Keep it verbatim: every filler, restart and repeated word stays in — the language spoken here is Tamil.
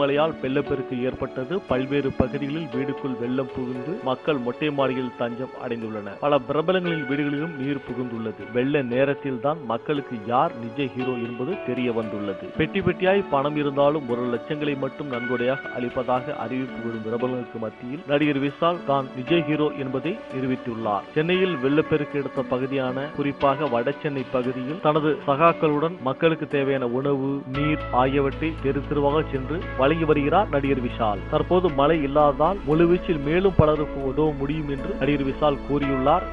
மழையால் வெள்ளப்பெருக்கு ஏற்பட்டது. பல்வேறு பகுதிகளில் வீடுக்குள் வெள்ளம் புகுந்து மக்கள் மொட்டை மாடியில் தஞ்சம் அடைந்துள்ளனர். பல பிரபலங்களின் வீடுகளிலும் நீர் புகுந்துள்ளது. வெள்ள நேரத்தில் தான் மக்களுக்கு யார் நிஜ ஹீரோ என்பது தெரிய வந்துள்ளது. பெட்டி பெட்டியாய் பணம் இருந்தாலும் ஒரு லட்சங்களை மட்டும் நன்கொடையாக அளிப்பதாக அறிவிப்பு விடும் பிரபலங்களுக்கு மத்தியில் நடிகர் விஷால் தான் நிஜ ஹீரோ என்பதை நிரூபித்துள்ளார். சென்னையில் வெள்ளப்பெருக்கு எடுத்த பகுதியான குறிப்பாக வடசென்னை பகுதியில் தனது சகாக்களுடன் மக்களுக்கு தேவையான உணவு, நீர் ஆகியவற்றை தெரு தெருவாக சென்று வழங்கி வருகிறார் நடிகர் விஷால். தற்போது மழை இல்லாததால் முழுவீச்சில் மேலும் பலருக்கு உதவ முடியும் என்று நடிகர் விஷால் கூறியுள்ளார்.